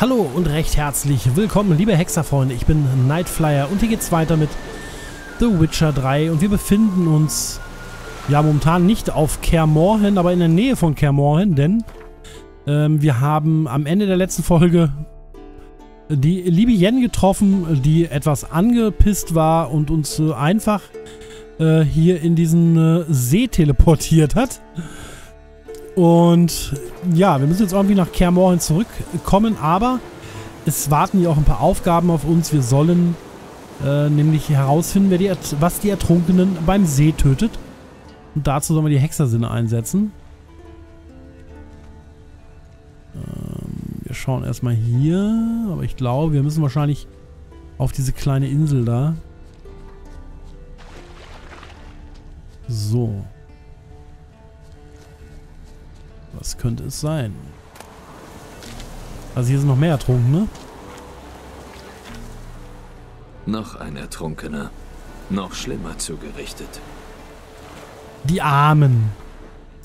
Hallo und recht herzlich willkommen, liebe Hexerfreunde. Ich bin Nightflier und hier geht's weiter mit The Witcher 3. Und wir befinden uns ja momentan nicht auf Kaer Morhen, aber in der Nähe von Kaer Morhen, denn wir haben am Ende der letzten Folge die Libyenne getroffen, die etwas angepisst war und uns einfach hier in diesen See teleportiert hat. Und ja, wir müssen jetzt irgendwie nach Kaer Morhen zurückkommen, aber es warten hier auch ein paar Aufgaben auf uns. Wir sollen nämlich herausfinden, was die Ertrunkenen beim See tötet. Und dazu sollen wir die Hexersinne einsetzen. Wir schauen erstmal hier, aber ich glaube, wir müssen wahrscheinlich auf diese kleine Insel da. So. Was könnte es sein? Also hier sind noch mehr Ertrunkene. Noch ein Ertrunkener. Noch schlimmer zugerichtet. Die Armen.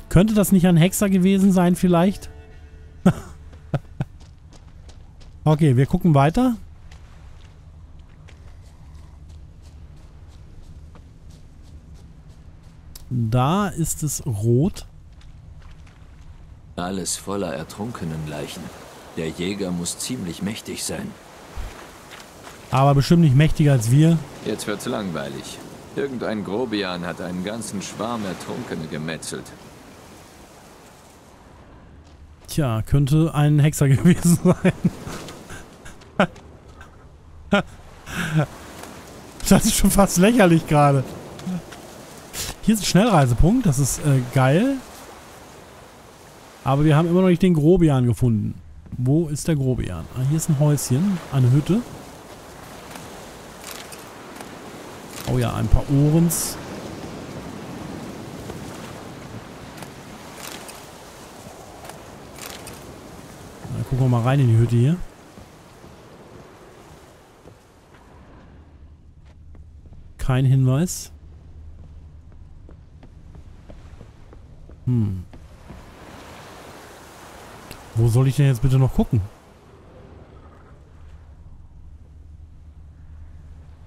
Könnte das nicht ein Hexer gewesen sein vielleicht? Okay, wir gucken weiter. Da ist es rot. Alles voller ertrunkenen Leichen. Der Jäger muss ziemlich mächtig sein. Aber bestimmt nicht mächtiger als wir. Jetzt wird's langweilig. Irgendein Grobian hat einen ganzen Schwarm Ertrunkene gemetzelt. Tja, könnte ein Hexer gewesen sein. Das ist schon fast lächerlich gerade. Hier ist ein Schnellreisepunkt, das ist geil. Aber wir haben immer noch nicht den Grobian gefunden. Wo ist der Grobian? Ah, hier ist ein Häuschen, eine Hütte. Oh ja, ein paar Ohrens. Dann gucken wir mal rein in die Hütte hier. Kein Hinweis. Hm. Wo soll ich denn jetzt bitte noch gucken?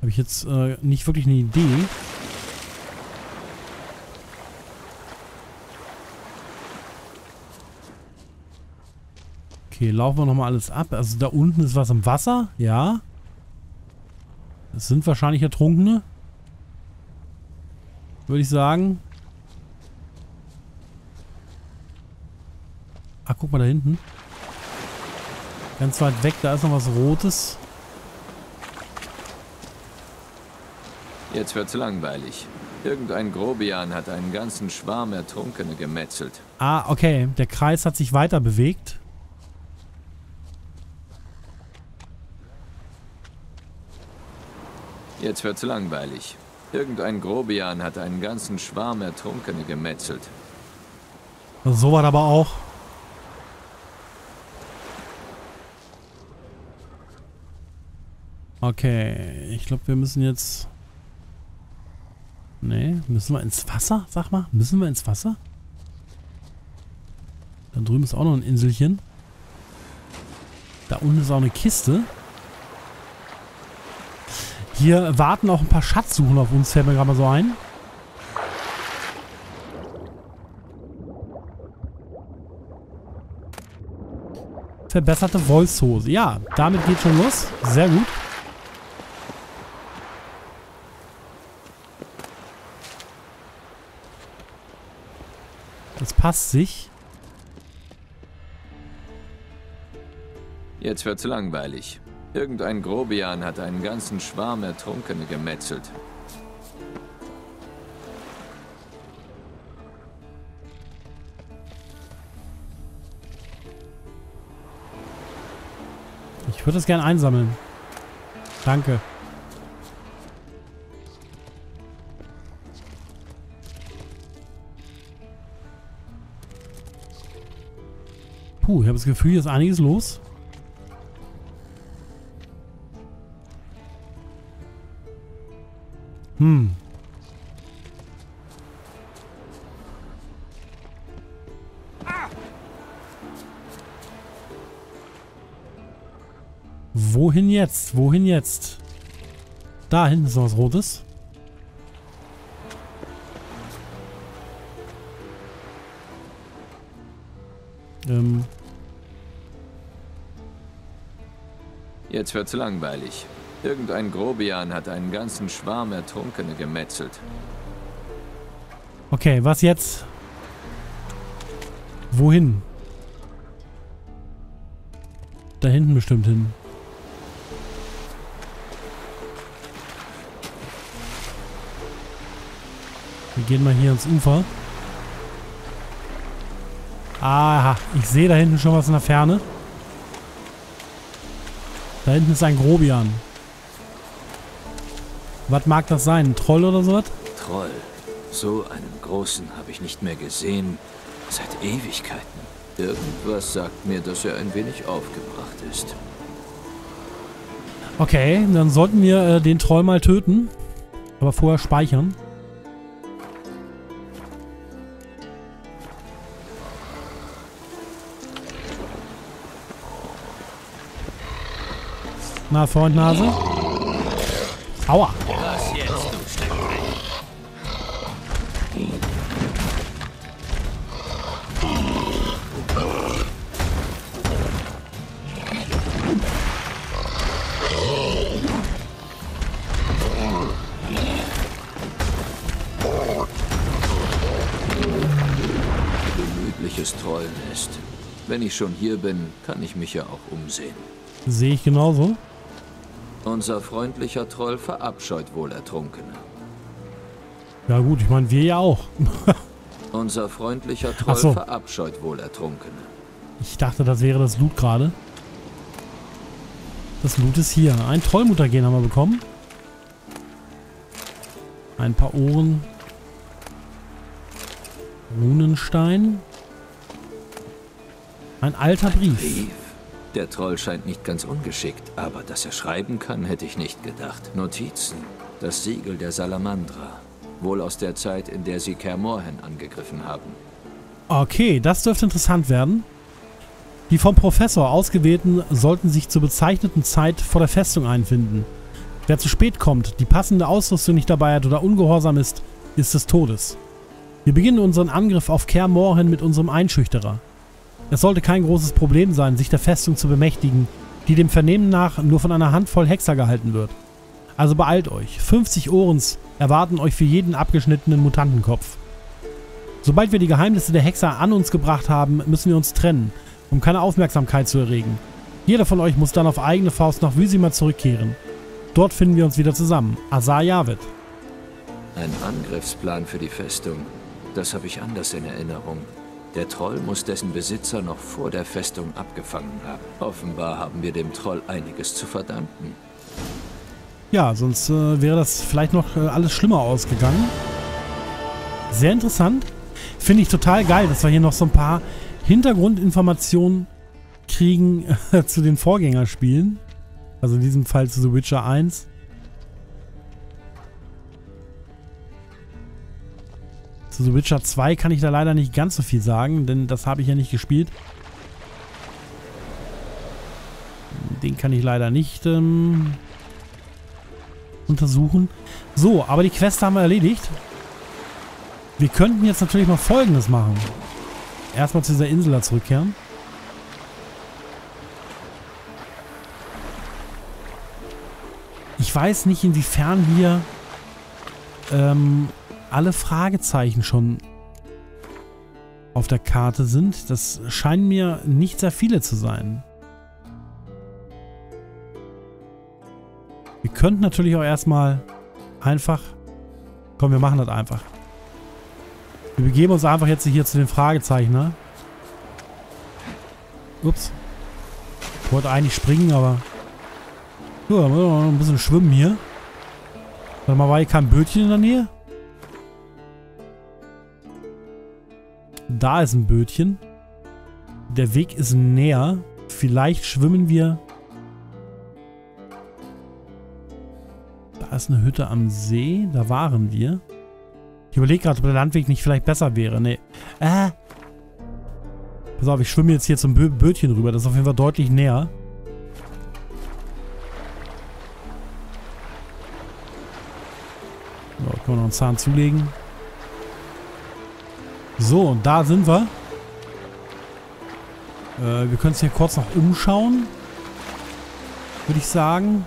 Habe ich jetzt nicht wirklich eine Idee. Okay, laufen wir nochmal alles ab. Also da unten ist was im Wasser. Ja. Das sind wahrscheinlich Ertrunkene. Würde ich sagen. Ach, guck mal da hinten. Ganz weit weg, da ist noch was Rotes. Jetzt wird's langweilig. Irgendein Grobian hat einen ganzen Schwarm Ertrunkene gemetzelt. Ah, okay. Der Kreis hat sich weiter bewegt. Jetzt wird's langweilig. Irgendein Grobian hat einen ganzen Schwarm Ertrunkene gemetzelt. So war aber auch. Okay, ich glaube, wir müssen jetzt... Ne, müssen wir ins Wasser? Sag mal, müssen wir ins Wasser? Da drüben ist auch noch ein Inselchen. Da unten ist auch eine Kiste. Hier warten auch ein paar Schatzsuchen auf uns, fällt mir gerade mal so ein. Verbesserte Wolfshose. Ja, damit geht schon los. Sehr gut. Das passt sich. Jetzt wird's langweilig. Irgendein Grobian hat einen ganzen Schwarm Ertrunkene gemetzelt. Ich würde das gerne einsammeln. Danke. Puh, ich habe das Gefühl, hier ist einiges los. Hm. Wohin jetzt? Wohin jetzt? Da hinten ist noch was Rotes. Jetzt wird's langweilig. Irgendein Grobian hat einen ganzen Schwarm Ertrunkene gemetzelt. Okay, was jetzt? Wohin? Da hinten bestimmt hin. Wir gehen mal hier ans Ufer. Aha, ich sehe da hinten schon was in der Ferne. Da hinten ist ein Grobian. Was mag das sein? Ein Troll oder sowas? Troll. So einen großen habe ich nicht mehr gesehen seit Ewigkeiten. Irgendwas sagt mir, dass er ein wenig aufgebracht ist. Okay, dann sollten wir den Troll mal töten. Aber vorher speichern. Na, Freund Nase. Aua. Was jetzt, du Stückling? Gemütliches Trollnest. Wenn ich schon hier bin, kann ich mich ja auch umsehen. Sehe ich genauso. Unser freundlicher Troll verabscheut wohl Ertrunkene. Ja gut, ich meine, wir ja auch. Unser freundlicher Troll verabscheut wohl Ertrunkene. Ich dachte, das wäre das Loot gerade. Das Loot ist hier. Ein Trollmuttergen haben wir bekommen. Ein paar Ohren. Runenstein. Ein alter Brief. Der Troll scheint nicht ganz ungeschickt, aber dass er schreiben kann, hätte ich nicht gedacht. Notizen. Das Siegel der Salamandra. Wohl aus der Zeit, in der sie Kaer Morhen angegriffen haben. Okay, das dürfte interessant werden. Die vom Professor Ausgewählten sollten sich zur bezeichneten Zeit vor der Festung einfinden. Wer zu spät kommt, die passende Ausrüstung nicht dabei hat oder ungehorsam ist, ist des Todes. Wir beginnen unseren Angriff auf Kaer Morhen mit unserem Einschüchterer. Es sollte kein großes Problem sein, sich der Festung zu bemächtigen, die dem Vernehmen nach nur von einer Handvoll Hexer gehalten wird. Also beeilt euch, 50 Ohrens erwarten euch für jeden abgeschnittenen Mutantenkopf. Sobald wir die Geheimnisse der Hexer an uns gebracht haben, müssen wir uns trennen, um keine Aufmerksamkeit zu erregen. Jeder von euch muss dann auf eigene Faust nach Vysima zurückkehren. Dort finden wir uns wieder zusammen. Azar Javid. Ein Angriffsplan für die Festung. Das habe ich anders in Erinnerung. Der Troll muss dessen Besitzer noch vor der Festung abgefangen haben. Offenbar haben wir dem Troll einiges zu verdanken. Ja, sonst wäre das vielleicht noch alles schlimmer ausgegangen. Sehr interessant. Finde ich total geil, dass wir hier noch so ein paar Hintergrundinformationen kriegen zu den Vorgängerspielen. Also in diesem Fall zu The Witcher 1. Zu The Witcher 2 kann ich da leider nicht ganz so viel sagen, denn das habe ich ja nicht gespielt. Den kann ich leider nicht untersuchen. So, aber die Quest haben wir erledigt. Wir könnten jetzt natürlich mal Folgendes machen. Erstmal zu dieser Insel da zurückkehren. Ich weiß nicht, inwiefern hier alle Fragezeichen schon auf der Karte sind. Das scheinen mir nicht sehr viele zu sein. Wir könnten natürlich auch erstmal einfach... Komm, wir machen das einfach. Wir begeben uns einfach jetzt hier zu den Fragezeichen. Ne? Ups. Ich wollte eigentlich springen, aber... Ja, da müssen wir noch ein bisschen schwimmen hier. Warte mal, war hier kein Bötchen in der Nähe? Da ist ein Bötchen. Der Weg ist näher. Vielleicht schwimmen wir. Da ist eine Hütte am See. Da waren wir. Ich überlege gerade, ob der Landweg nicht vielleicht besser wäre. Nee. Pass auf, ich schwimme jetzt hier zum Bötchen rüber. Das ist auf jeden Fall deutlich näher. einen Zahn zulegen. So, und da sind wir. Wir können uns hier kurz noch umschauen, würde ich sagen.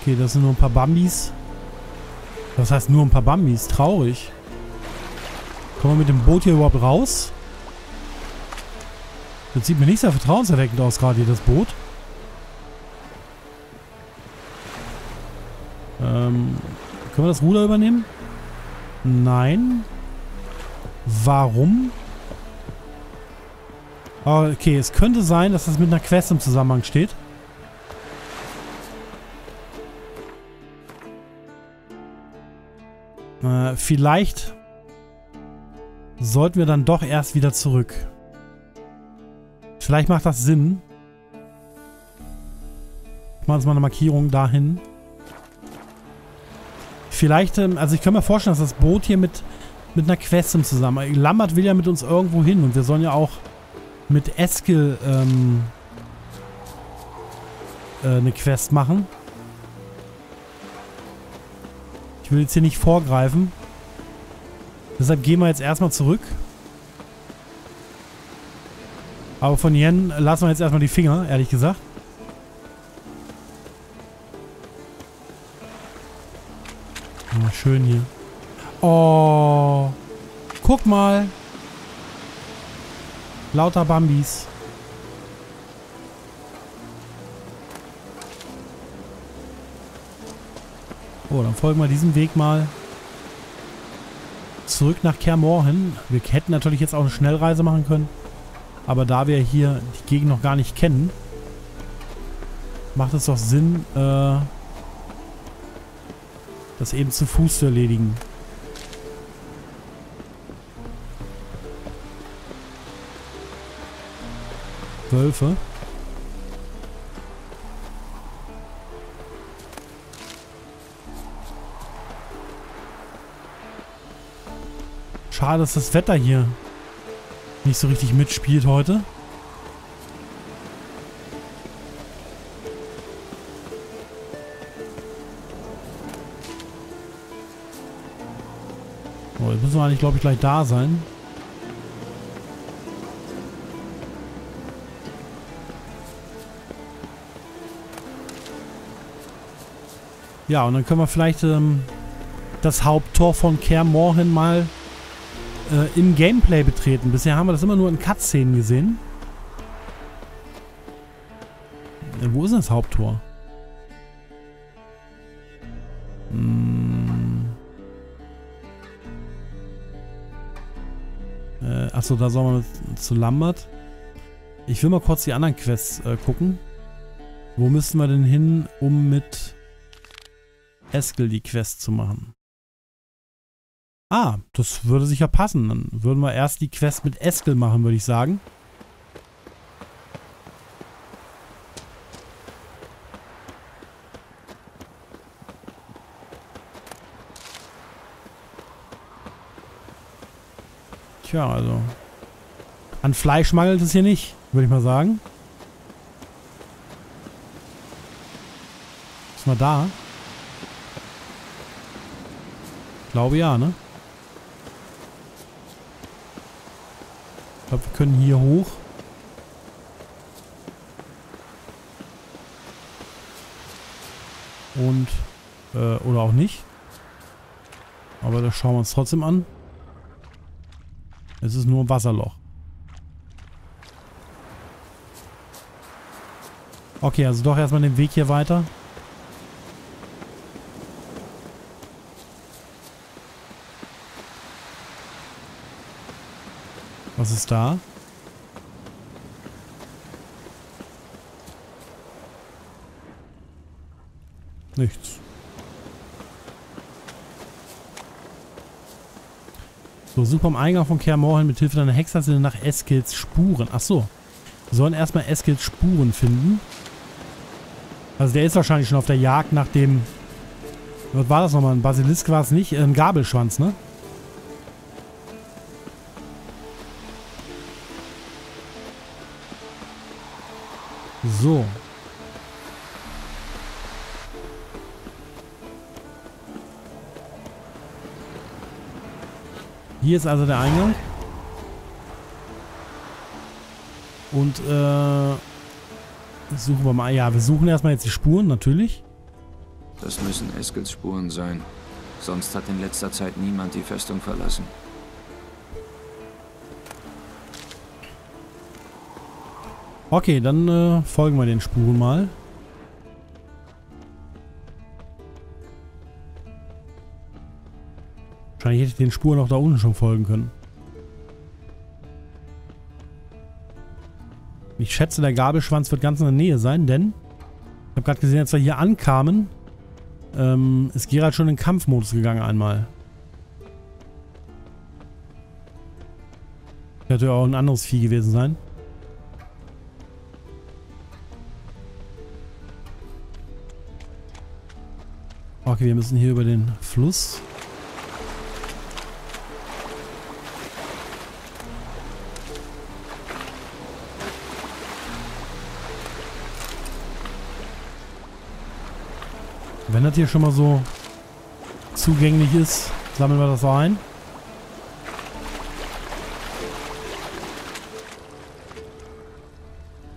Okay, das sind nur ein paar Bambis. Das heißt nur ein paar Bambis, traurig. Kommen wir mit dem Boot hier überhaupt raus? Das sieht mir nicht sehr vertrauenserweckend aus, gerade hier das Boot. Können wir das Ruder übernehmen? Nein. Warum? Okay, es könnte sein, dass das mit einer Quest im Zusammenhang steht. Vielleicht sollten wir dann doch erst wieder zurück. Vielleicht macht das Sinn. Ich mache jetzt mal eine Markierung dahin. Vielleicht, also ich kann mir vorstellen, dass das Boot hier mit einer Quest im Zusammenhang. Lambert will ja mit uns irgendwo hin und wir sollen ja auch mit Eskel eine Quest machen. Ich will jetzt hier nicht vorgreifen. Deshalb gehen wir jetzt erstmal zurück. Aber von Yen lassen wir jetzt erstmal die Finger, ehrlich gesagt. Oh, schön hier. Oh, guck mal. Lauter Bambis. Oh, dann folgen wir diesem Weg mal zurück nach Kaer Morhen. Wir hätten natürlich jetzt auch eine Schnellreise machen können. Aber da wir hier die Gegend noch gar nicht kennen, macht es doch Sinn, das eben zu Fuß zu erledigen. Wölfe. Schade, dass das Wetter hier nicht so richtig mitspielt heute. Oh, jetzt müssen wir eigentlich, glaube ich, gleich da sein. Ja, und dann können wir vielleicht das Haupttor von Kaer Morhen mal im Gameplay betreten. Bisher haben wir das immer nur in Cutscenen gesehen. Wo ist denn das Haupttor? Achso, da sollen wir zu Lambert. Ich will mal kurz die anderen Quests gucken. Wo müssen wir denn hin, um mit Eskel die Quest zu machen? Ah, das würde sicher passen. Dann würden wir erst die Quest mit Eskel machen, würde ich sagen. Tja, also an Fleisch mangelt es hier nicht, würde ich mal sagen. Ist mal da. Ich glaube ja, ne? Ich glaube, wir können hier hoch. Und, oder auch nicht. Aber das schauen wir uns trotzdem an. Es ist nur ein Wasserloch. Okay, also doch erstmal den Weg hier weiter. Was ist da? Nichts. So, suche am Eingang von Kaer Morhen mit Hilfe deiner Hexersinne nach Eskels Spuren. Achso. Wir sollen erstmal Eskels Spuren finden. Also der ist wahrscheinlich schon auf der Jagd nach dem... Was war das nochmal? Ein Basilisk war es nicht. Ein Gabelschwanz, ne? So. Hier ist also der Eingang. Und suchen wir mal. Ja, wir suchen erstmal jetzt die Spuren, natürlich. Das müssen Eskels Spuren sein. Sonst hat in letzter Zeit niemand die Festung verlassen. Okay, dann folgen wir den Spuren mal. Wahrscheinlich hätte ich den Spuren auch da unten schon folgen können. Ich schätze, der Gabelschwanz wird ganz in der Nähe sein, denn ich habe gerade gesehen, als wir hier ankamen, ist Geralt schon in den Kampfmodus gegangen einmal. Könnte ja auch ein anderes Vieh gewesen sein. Okay, wir müssen hier über den Fluss. Wenn das hier schon mal so zugänglich ist, sammeln wir das ein.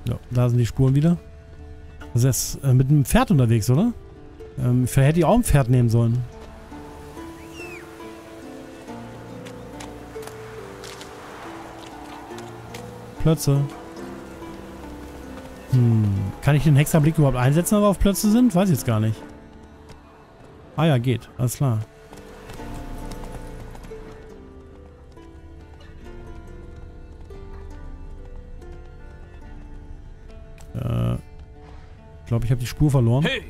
Ja, da sind die Spuren wieder. Das ist jetzt mit einem Pferd unterwegs, oder? Vielleicht hätte ich auch ein Pferd nehmen sollen. Plötze. Kann ich den Hexerblick überhaupt einsetzen, aber auf Plötze sind? Weiß ich jetzt gar nicht. Ah ja, geht. Alles klar. Ich glaube, ich habe die Spur verloren. Hey!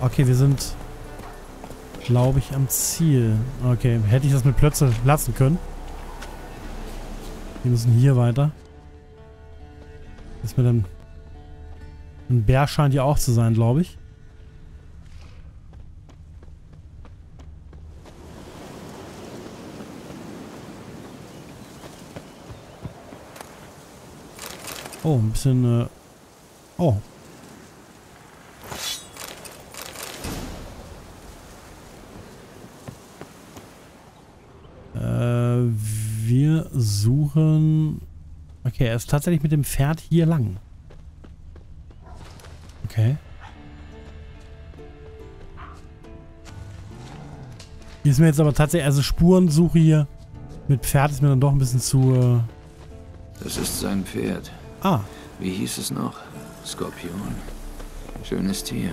Okay, wir sind, glaube ich, am Ziel. Okay, hätte ich das mit Plötze lassen können. Wir müssen hier weiter. Das mit dem... Ein Bär scheint hier auch zu sein, glaube ich. Oh, ein bisschen... oh. Wir suchen... Okay, er ist tatsächlich mit dem Pferd hier lang. Okay. Hier ist mir jetzt aber tatsächlich... Also Spurensuche hier mit Pferd ist mir dann doch ein bisschen zu... Das ist sein Pferd. Ah. Wie hieß es noch? Skorpion. Schönes Tier.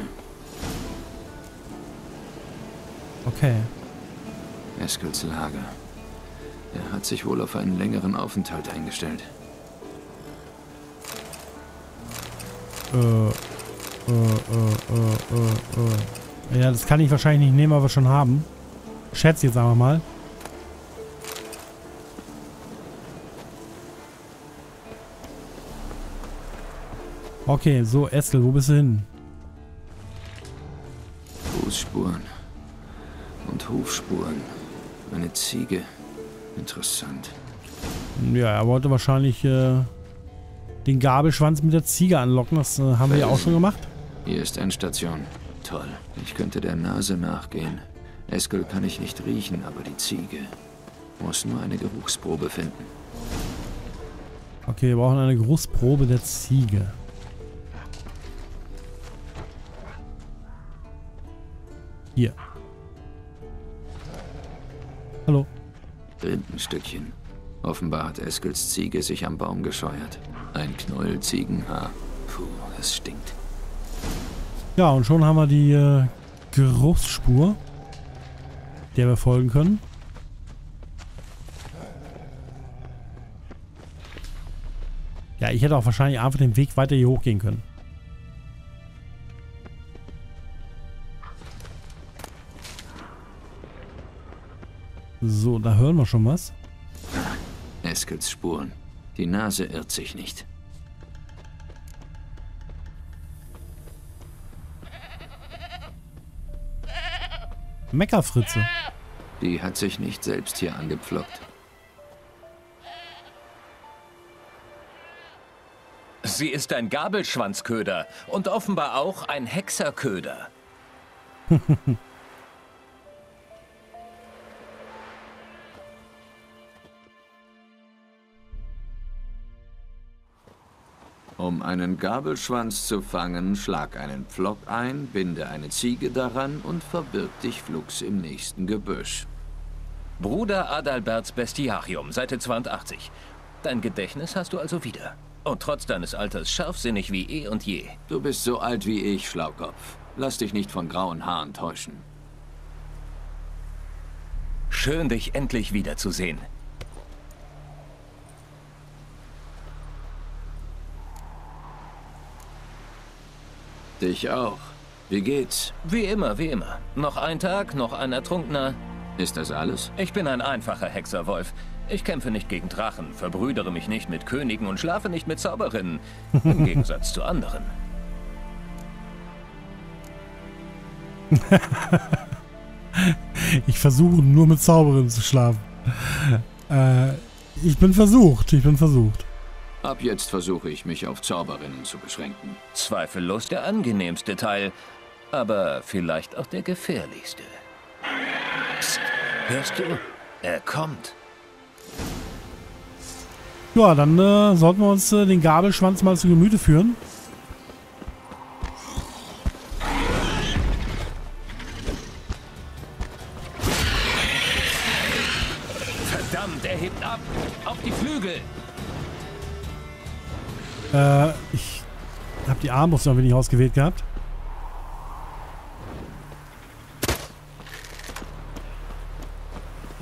Okay. Eskels Lager. Er hat sich wohl auf einen längeren Aufenthalt eingestellt. Ja, das kann ich wahrscheinlich nicht nehmen, aber schon haben. Schätze jetzt einfach mal. Okay, so Eskel, wo bist du hin? Fußspuren und Hufspuren. Eine Ziege. Interessant. Ja, er wollte wahrscheinlich den Gabelschwanz mit der Ziege anlocken. Das haben wir ja auch schon gemacht. Hier ist Endstation. Toll. Ich könnte der Nase nachgehen. Eskel kann ich nicht riechen, aber die Ziege muss nur eine Geruchsprobe finden. Okay, wir brauchen eine Geruchsprobe der Ziege. Hier. Hallo. Rindenstückchen. Offenbar hat Eskels Ziege sich am Baum gescheuert. Ein Knäuel Ziegenhaar. Puh, es stinkt. Ja, und schon haben wir die Geruchsspur, der wir folgen können. Ja, ich hätte auch wahrscheinlich einfach den Weg weiter hier hochgehen können. So, da hören wir schon was. Eskels Spuren. Die Nase irrt sich nicht. Meckerfritze. Die hat sich nicht selbst hier angepflockt. Sie ist ein Gabelschwanzköder und offenbar auch ein Hexerköder. Um einen Gabelschwanz zu fangen, schlag einen Pflock ein, binde eine Ziege daran und verbirg dich flugs im nächsten Gebüsch. Bruder Adalberts Bestiarium, Seite 82. Dein Gedächtnis hast du also wieder. Und trotz deines Alters scharfsinnig wie eh und je. Du bist so alt wie ich, Schlaukopf. Lass dich nicht von grauen Haaren täuschen. Schön, dich endlich wiederzusehen. Dich auch. Wie geht's? Wie immer, wie immer. Noch ein Tag, noch ein Ertrunkener. Ist das alles? Ich bin ein einfacher Hexerwolf. Ich kämpfe nicht gegen Drachen, verbrüdere mich nicht mit Königen und schlafe nicht mit Zauberinnen. Im Gegensatz zu anderen. Ich versuche nur mit Zauberinnen zu schlafen. Ich bin versucht, Ab jetzt versuche ich mich auf Zauberinnen zu beschränken. Zweifellos der angenehmste Teil, aber vielleicht auch der gefährlichste. Psst, hörst du? Er kommt. Ja, dann sollten wir uns den Gabelschwanz mal zu Gemüte führen. Verdammt, er hebt ab! Auf die Flügel! Ich habe die Armbrust noch ein wenig ausgewählt gehabt.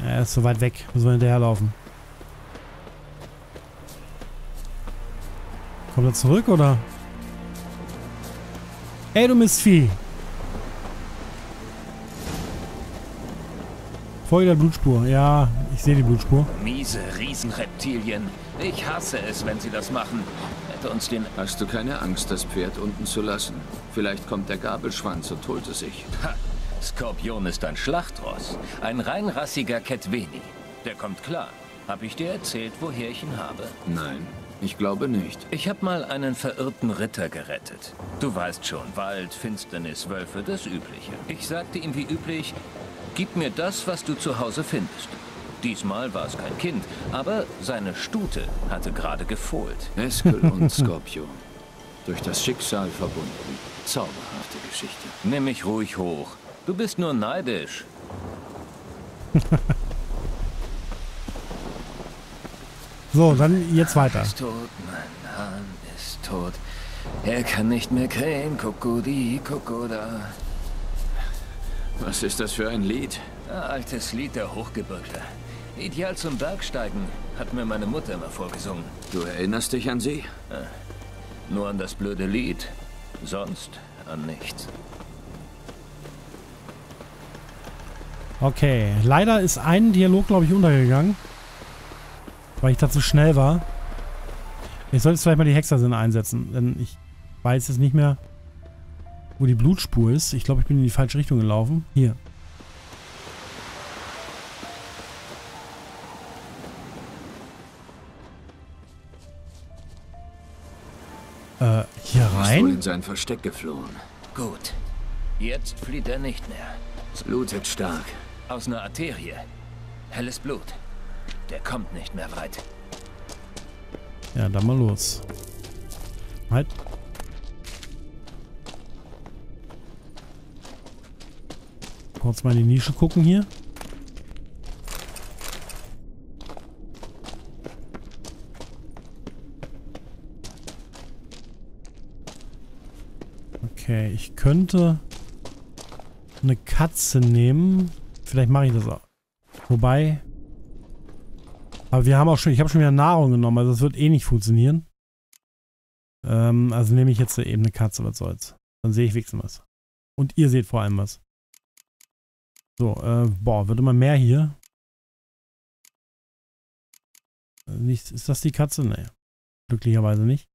Er ist so weit weg, müssen wir hinterherlaufen. Kommt er zurück, oder? Ey, du Mistvieh! Folge der Blutspur. Ja, ich sehe die Blutspur. Miese Riesenreptilien. Ich hasse es, wenn sie das machen. Hätte uns den... Hast du keine Angst, das Pferd unten zu lassen? Vielleicht kommt der Gabelschwanz und holt es sich. Ha! Skorpion ist ein Schlachtross. Ein reinrassiger Ketveni. Der kommt klar. Hab ich dir erzählt, woher ich ihn habe? Nein. Ich glaube nicht. Ich habe mal einen verirrten Ritter gerettet. Du weißt schon, Wald, Finsternis, Wölfe, das Übliche. Ich sagte ihm wie üblich, gib mir das, was du zu Hause findest. Diesmal war es kein Kind, aber seine Stute hatte gerade gefohlt. Eskel und Skorpion. Durch das Schicksal verbunden. Zauberhafte Geschichte. Nimm mich ruhig hoch. Du bist nur neidisch. So, dann jetzt weiter. Mein Hahn ist tot, mein Hahn ist tot. Er kann nicht mehr krähen, Kokodi, Kokoda. Was ist das für ein Lied? Ein altes Lied der Hochgebirgler. Ideal zum Bergsteigen, hat mir meine Mutter immer vorgesungen. Du erinnerst dich an sie? Nur an das blöde Lied, sonst an nichts. Okay, leider ist ein Dialog, glaube ich, untergegangen. Weil ich da zu schnell war. Ich sollte jetzt vielleicht mal die Hexersinne einsetzen, denn ich weiß jetzt nicht mehr, wo die Blutspur ist. Ich glaube, ich bin in die falsche Richtung gelaufen. Hier. Hier rein? Er ist wohl in sein Versteck geflohen. Gut. Jetzt flieht er nicht mehr. Es blutet stark. Aus einer Arterie. Helles Blut. Der kommt nicht mehr weit. Ja, dann mal los. Halt. Kurz mal in die Nische gucken hier. Okay, ich könnte eine Katze nehmen. Vielleicht mache ich das auch. Wobei... Aber wir haben auch schon, ich habe schon wieder Nahrung genommen, also das wird eh nicht funktionieren. Also nehme ich jetzt eben eine Katze, was soll's. Dann sehe ich wenigstens was. Und ihr seht vor allem was. So, boah, wird immer mehr hier. Nicht, ist das die Katze? Nee. Glücklicherweise nicht.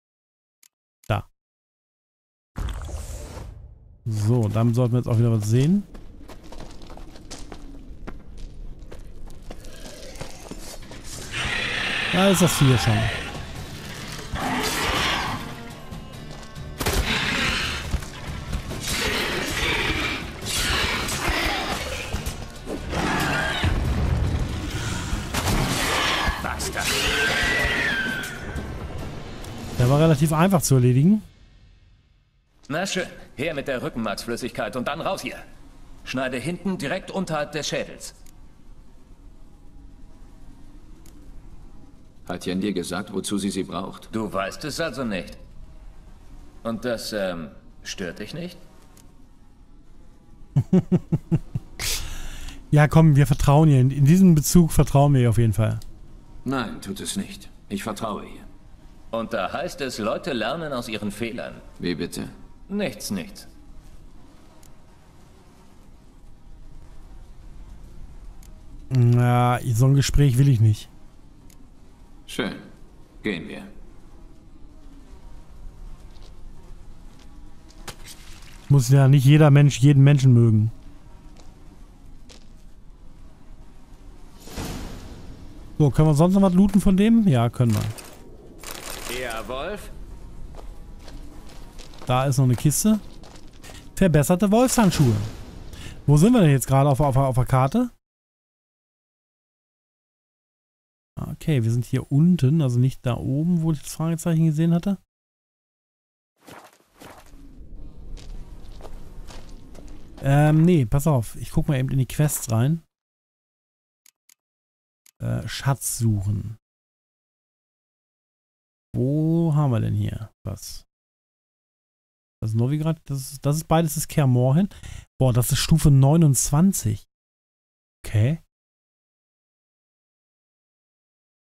Da. So, dann sollten wir jetzt auch wieder was sehen. Da ist das Vieh schon. Der war relativ einfach zu erledigen. Na schön, her mit der Rückenmarksflüssigkeit und dann raus hier. Schneide hinten direkt unterhalb des Schädels. Hat Jan dir gesagt, wozu sie braucht? Du weißt es also nicht. Und das, stört dich nicht? Ja, komm, wir vertrauen ihr. In diesem Bezug vertrauen wir ihr auf jeden Fall. Nein, tut es nicht. Ich vertraue ihr. Und da heißt es, Leute lernen aus ihren Fehlern. Wie bitte? Nichts, nichts. Na, so ein Gespräch will ich nicht. Schön. Gehen wir. Muss ja nicht jeder Mensch jeden Menschen mögen. So, können wir sonst noch was looten von dem? Ja, können wir. Ja, Wolf. Da ist noch eine Kiste. Verbesserte Wolfshandschuhe. Wo sind wir denn jetzt gerade auf der Karte? Okay, wir sind hier unten, also nicht da oben, wo ich das Fragezeichen gesehen hatte. Nee, pass auf. Ich guck mal eben in die Quests rein. Schatz suchen. Wo haben wir denn hier was? Das ist Novigrad. Das ist beides das Kaer Morhen. Boah, das ist Stufe 29. Okay.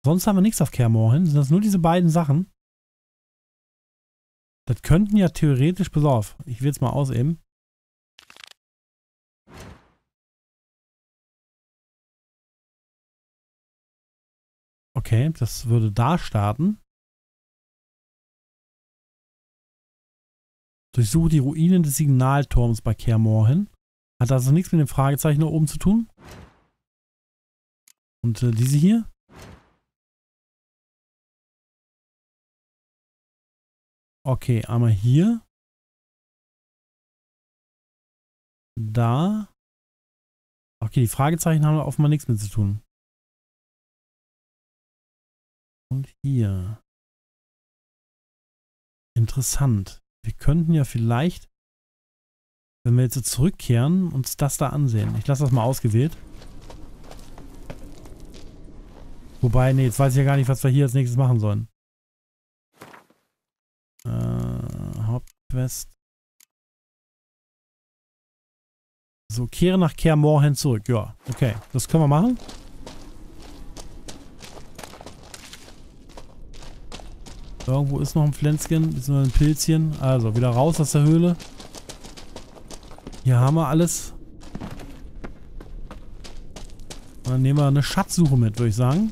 Sonst haben wir nichts auf Kaer Morhen. Sind das nur diese beiden Sachen? Das könnten ja theoretisch... Pass auf. Ich will es mal ausheben. Okay, das würde da starten. Durchsuche die Ruinen des Signalturms bei Kaer Morhen. Hat also nichts mit dem Fragezeichen da oben zu tun. Und diese hier? Okay, einmal hier. Da. Okay, die Fragezeichen haben offenbar nichts mit zu tun. Und hier. Interessant. Wir könnten ja vielleicht, wenn wir jetzt so zurückkehren, uns das da ansehen. Ich lasse das mal ausgewählt. Wobei, nee, jetzt weiß ich ja gar nicht, was wir hier als nächstes machen sollen. Hauptquest. So, kehre nach Kaer Morhen zurück. Ja, okay. Das können wir machen. Irgendwo ist noch ein Pflänzchen, ist noch ein Pilzchen. Also, wieder raus aus der Höhle. Hier haben wir alles. Dann nehmen wir eine Schatzsuche mit, würde ich sagen.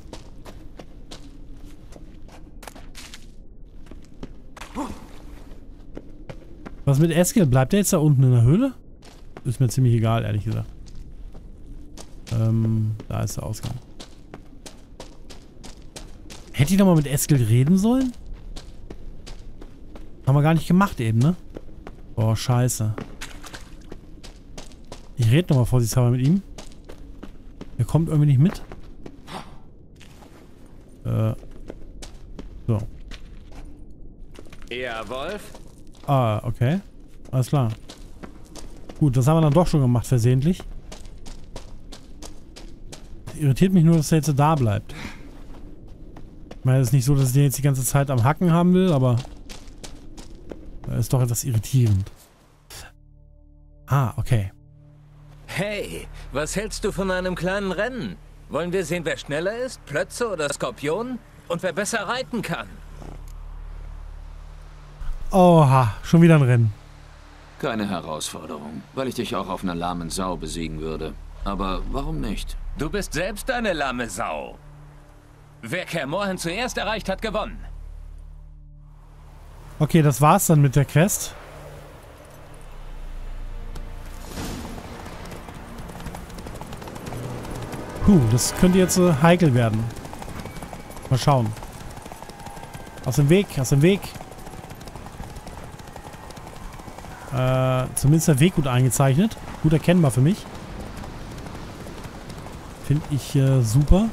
Was mit Eskel? Bleibt der jetzt da unten in der Höhle? Ist mir ziemlich egal, ehrlich gesagt. Da ist der Ausgang. Hätte ich doch mal mit Eskel reden sollen? Haben wir gar nicht gemacht eben, ne? Boah, scheiße. Ich rede nochmal vorsichtshalber mit ihm. Er kommt irgendwie nicht mit. So. Ja, Wolf? Ah, okay. Alles klar. Gut, das haben wir dann doch schon gemacht, versehentlich. Irritiert mich nur, dass er jetzt da bleibt. Ich meine, es ist nicht so, dass ich den jetzt die ganze Zeit am Hacken haben will, aber... Das ist doch etwas irritierend. Ah, okay. Hey, was hältst du von einem kleinen Rennen? Wollen wir sehen, wer schneller ist? Plötze oder Skorpion? Und wer besser reiten kann? Oha, schon wieder ein Rennen. Keine Herausforderung, weil ich dich auch auf einer lahmen Sau besiegen würde. Aber warum nicht? Du bist selbst eine lahme Sau. Wer Kaer Morhen zuerst erreicht hat, gewonnen. Okay, das war's dann mit der Quest. Puh, das könnte jetzt heikel werden. Mal schauen. Aus dem Weg, aus dem Weg. Zumindest der Weg gut eingezeichnet. Gut erkennbar für mich. Finde ich super.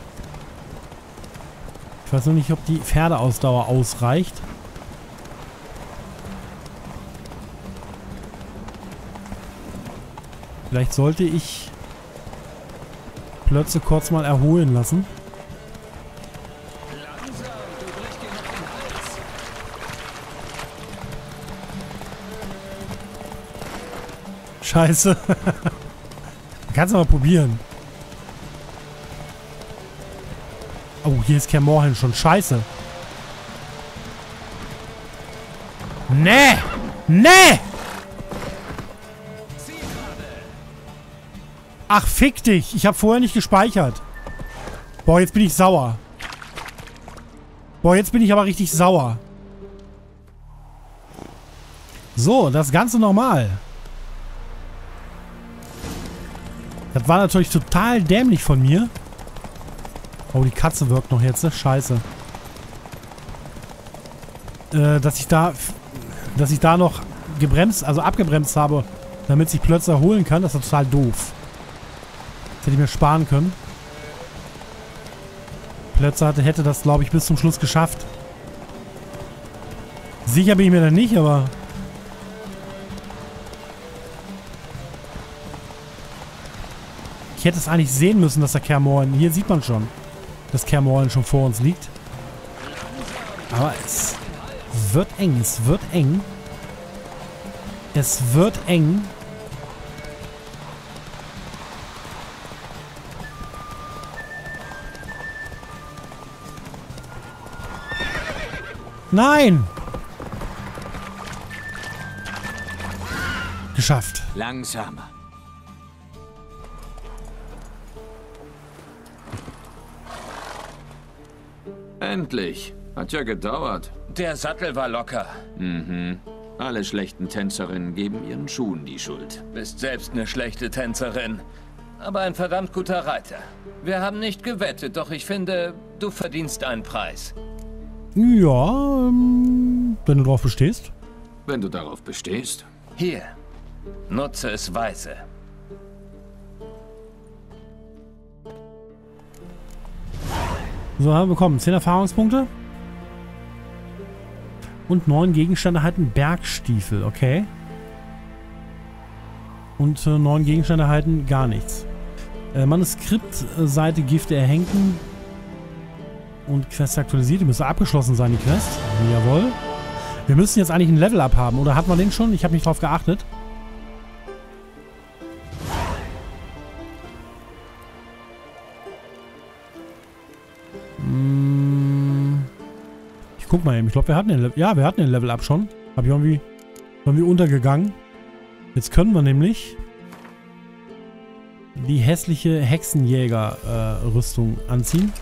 Ich weiß noch nicht, ob die Pferdeausdauer ausreicht. Vielleicht sollte ich Plötze kurz mal erholen lassen. Scheiße. Man kann es mal probieren. Oh, hier ist Kaer Morhen schon. Scheiße. Nee! Nee! Ach, fick dich. Ich habe vorher nicht gespeichert. Boah, jetzt bin ich sauer. Boah, jetzt bin ich aber richtig sauer. So, das Ganze nochmal. Das war natürlich total dämlich von mir. Oh, die Katze wirkt noch jetzt, ne? Scheiße. Dass ich da noch gebremst, also abgebremst habe, damit sich Plötze erholen kann, das ist total doof. Das hätte ich mir sparen können. Plötze hätte das, glaube ich, bis zum Schluss geschafft. Sicher bin ich mir da nicht, aber... Ich hätte es eigentlich sehen müssen, dass der Kaer Morhen... Hier sieht man schon, dass Kaer Morhen schon vor uns liegt. Aber es wird eng, es wird eng. Es wird eng. Nein! Geschafft. Langsamer. Endlich. Hat ja gedauert. Der Sattel war locker. Mhm. Alle schlechten Tänzerinnen geben ihren Schuhen die Schuld. Bist selbst eine schlechte Tänzerin, aber ein verdammt guter Reiter. Wir haben nicht gewettet, doch ich finde, du verdienst einen Preis. Ja, wenn du darauf bestehst. Wenn du darauf bestehst. Hier. Nutze es weise. So, haben wir bekommen 10 Erfahrungspunkte. Und 9 Gegenstände erhalten Bergstiefel, okay. Und 9 Gegenstände erhalten gar nichts. Manuskriptseite Gifte erhängen. Und Quest aktualisiert. Die müsste abgeschlossen sein, die Quest. Jawohl. Wir müssen jetzt eigentlich ein Level-Up haben. Oder hat man den schon? Ich habe nicht drauf geachtet. Guck mal eben, ich glaube, wir hatten den Level. Ja, wir hatten den Level-Up schon. Hab ich irgendwie untergegangen. Jetzt können wir nämlich die hässliche Hexerjäger-Rüstung anziehen.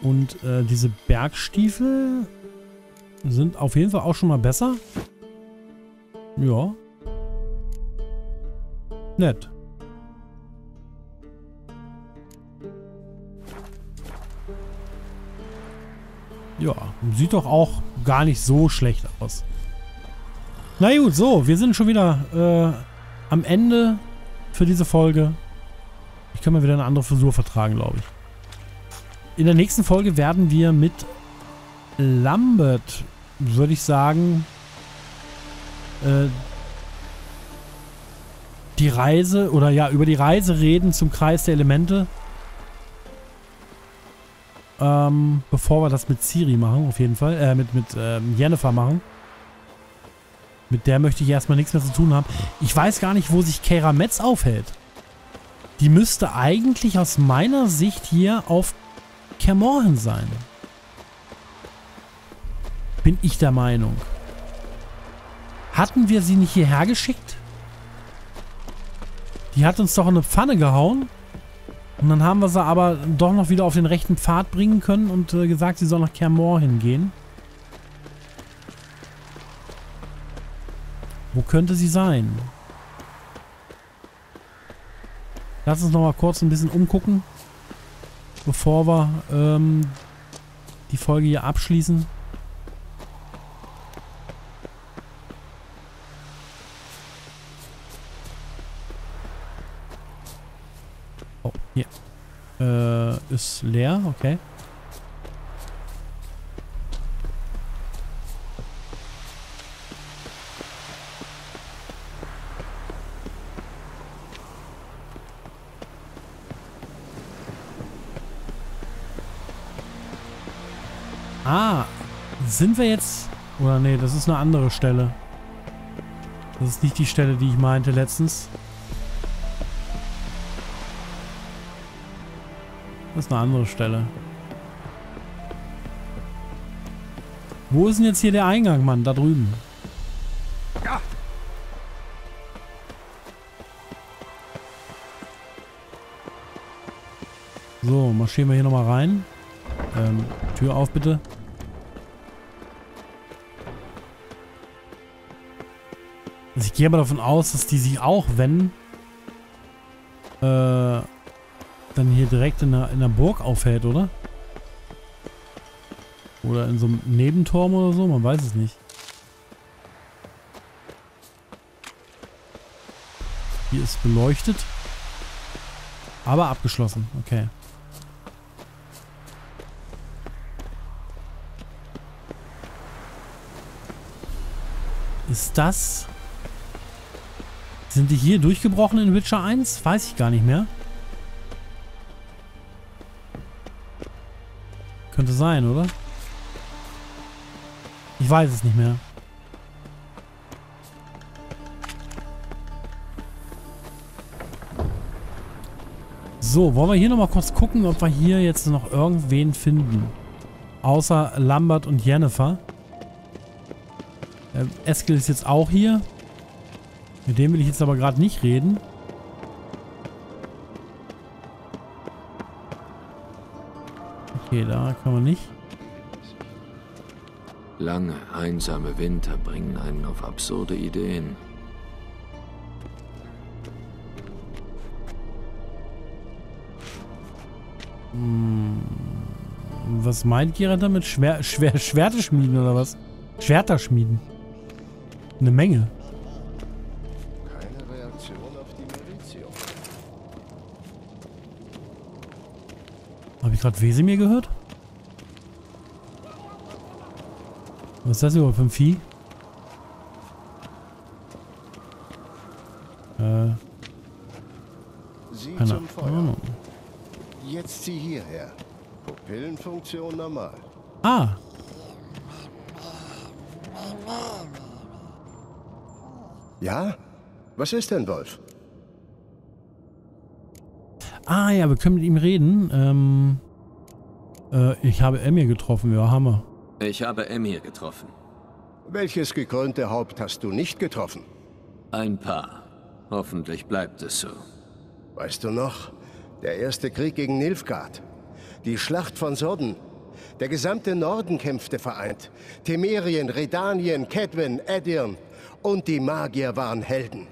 Und diese Bergstiefel sind auf jeden Fall auch schon mal besser. Ja. Nett. Ja, sieht doch auch gar nicht so schlecht aus. Na gut, so, wir sind schon wieder am Ende für diese Folge. Ich kann mir wieder eine andere Frisur vertragen, glaube ich. In der nächsten Folge werden wir mit Lambert, würde ich sagen, die Reise, oder ja, über die Reise reden zum Kreis der Elemente. Bevor wir das mit Ciri machen, auf jeden Fall, mit Yennefer machen. Mit der möchte ich erstmal nichts mehr zu tun haben. Ich weiß gar nicht, wo sich Kaer Metz aufhält. Die müsste eigentlich aus meiner Sicht hier auf Kaer Morhen sein. Bin ich der Meinung. Hatten wir sie nicht hierher geschickt? Die hat uns doch in eine Pfanne gehauen. Und dann haben wir sie aber doch noch wieder auf den rechten Pfad bringen können und gesagt, sie soll nach Kaer Morhen gehen. Wo könnte sie sein? Lass uns noch mal kurz ein bisschen umgucken, bevor wir die Folge hier abschließen. Hier. Ist leer, okay. Ah, sind wir jetzt... Oder nee, das ist eine andere Stelle. Das ist nicht die Stelle, die ich meinte letztens. Das ist eine andere Stelle. Wo ist denn jetzt hier der Eingang, Mann? Da drüben. Ja. So, marschieren wir hier nochmal rein. Tür auf, bitte. Also ich gehe aber davon aus, dass die sich auch, wenn... dann hier direkt in der Burg aufhält, oder? Oder in so einem Nebenturm oder so, man weiß es nicht. Hier ist beleuchtet. Aber abgeschlossen, okay. Ist das... Sind die hier durchgebrochen in Witcher 1? Weiß ich gar nicht mehr. Könnte sein, oder? Ich weiß es nicht mehr. So, wollen wir hier nochmal kurz gucken, ob wir hier jetzt noch irgendwen finden. Außer Lambert und Yennefer. Eskel ist jetzt auch hier. Mit dem will ich jetzt aber gerade nicht reden. Okay, da kann man nicht. Lange, einsame Winter bringen einen auf absurde Ideen. Hm. Was meint Gerard damit? Schwerte schmieden oder was? Schwerter schmieden. Eine Menge. Keine Reaktion auf die Meritio. Habe ich gerade Vesemir gehört? Was ist das überhaupt für ein Vieh? Sieh zum Feuer. Jetzt zieh hierher. Pupillenfunktion normal. Ah! Ja? Was ist denn, Wolf? Ah ja, wir können mit ihm reden. Ich habe Emir getroffen. Ja, Hammer. Ich habe Emir getroffen. Welches gekrönte Haupt hast du nicht getroffen? Ein paar. Hoffentlich bleibt es so. Weißt du noch? Der erste Krieg gegen Nilfgaard. Die Schlacht von Sodden. Der gesamte Norden kämpfte vereint. Temerien, Redanien, Kedwen, Edirn. Und die Magier waren Helden.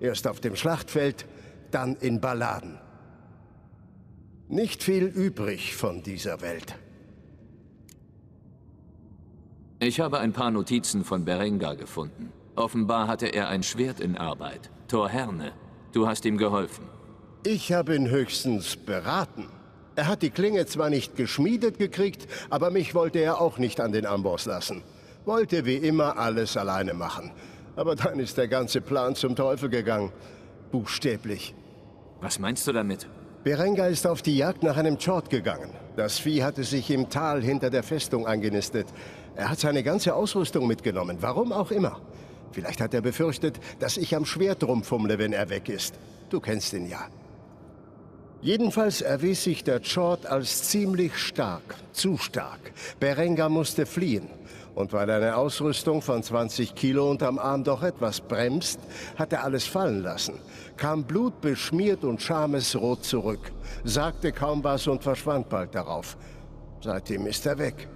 Erst auf dem Schlachtfeld, dann in Balladen. Nicht viel übrig von dieser Welt. Ich habe ein paar Notizen von Berengar gefunden. Offenbar hatte er ein Schwert in Arbeit. Torherne, du hast ihm geholfen. Ich habe ihn höchstens beraten. Er hat die Klinge zwar nicht geschmiedet gekriegt, aber mich wollte er auch nicht an den Amboss lassen. Wollte wie immer alles alleine machen. Aber dann ist der ganze Plan zum Teufel gegangen. Buchstäblich. Was meinst du damit? Berengar ist auf die Jagd nach einem Chort gegangen. Das Vieh hatte sich im Tal hinter der Festung eingenistet. Er hat seine ganze Ausrüstung mitgenommen, warum auch immer. Vielleicht hat er befürchtet, dass ich am Schwert rumfummle, wenn er weg ist. Du kennst ihn ja. Jedenfalls erwies sich der Chort als ziemlich stark, zu stark. Berengar musste fliehen. Und weil eine Ausrüstung von 20 Kilo unterm Arm doch etwas bremst, hat er alles fallen lassen. Kam blutbeschmiert und schamesrot zurück, sagte kaum was und verschwand bald darauf. Seitdem ist er weg.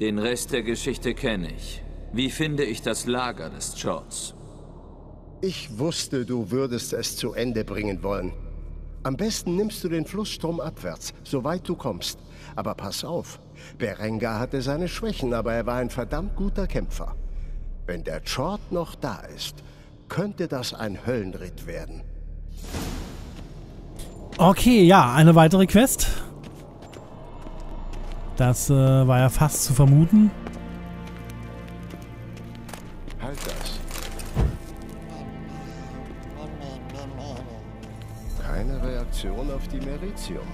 Den Rest der Geschichte kenne ich. Wie finde ich das Lager des Chorts? Ich wusste, du würdest es zu Ende bringen wollen. Am besten nimmst du den Flussstrom abwärts, soweit du kommst. Aber pass auf, Berengar hatte seine Schwächen, aber er war ein verdammt guter Kämpfer. Wenn der Chort noch da ist, könnte das ein Höllenritt werden. Okay, ja, eine weitere Quest. Das war ja fast zu vermuten. Halt das. Keine Reaktion auf die Meritium.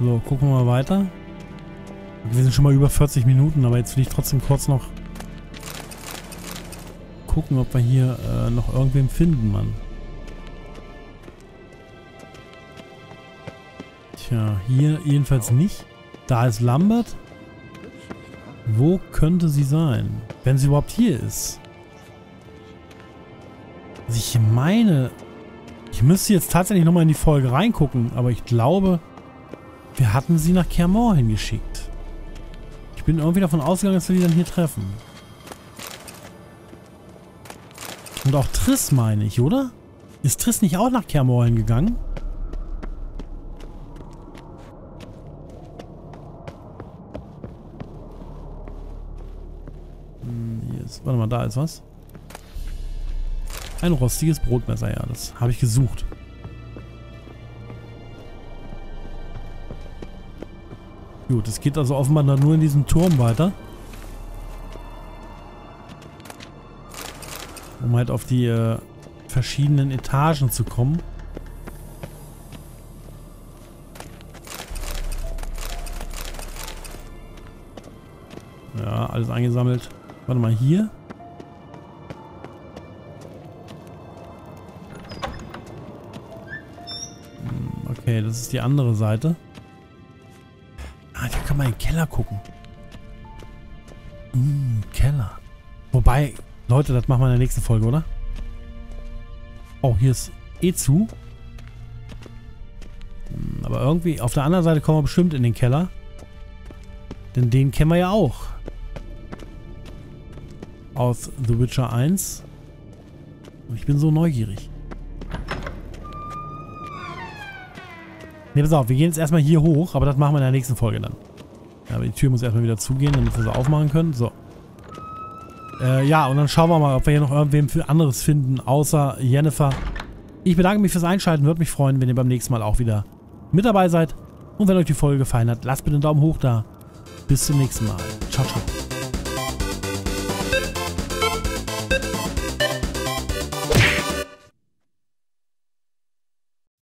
So, gucken wir mal weiter. Wir sind schon mal über 40 Minuten, aber jetzt will ich trotzdem kurz noch gucken, ob wir hier noch irgendwen finden, Mann. Tja, hier jedenfalls nicht. Da ist Lambert. Wo könnte sie sein? Wenn sie überhaupt hier ist. Also ich meine, ich müsste jetzt tatsächlich nochmal in die Folge reingucken, aber ich glaube, wir hatten sie nach Kaer Morhen hingeschickt. Ich bin irgendwie davon ausgegangen, dass wir die dann hier treffen. Und auch Triss meine ich, oder? Ist Triss nicht auch nach Kaer Morhen gegangen? Warte mal, da ist was. Ein rostiges Brotmesser, ja, das habe ich gesucht. Gut, es geht also offenbar nur in diesem Turm weiter. Um halt auf die verschiedenen Etagen zu kommen. Ja, alles eingesammelt. Warte mal, hier. Okay, das ist die andere Seite. Ah, da kann man in den Keller gucken. Keller. Wobei, Leute, das machen wir in der nächsten Folge, oder? Oh, hier ist eh zu. Aber irgendwie, auf der anderen Seite kommen wir bestimmt in den Keller. Denn den kennen wir ja auch. Aus The Witcher 1. Und ich bin so neugierig. Ne, pass auf, wir gehen jetzt erstmal hier hoch, aber das machen wir in der nächsten Folge dann. Ja, aber die Tür muss erstmal wieder zugehen, damit wir sie aufmachen können. So. Ja, und dann schauen wir mal, ob wir hier noch irgendwem anderes finden, außer Yennefer. Ich bedanke mich fürs Einschalten, würde mich freuen, wenn ihr beim nächsten Mal auch wieder mit dabei seid. Und wenn euch die Folge gefallen hat, lasst bitte einen Daumen hoch da. Bis zum nächsten Mal. Ciao, ciao.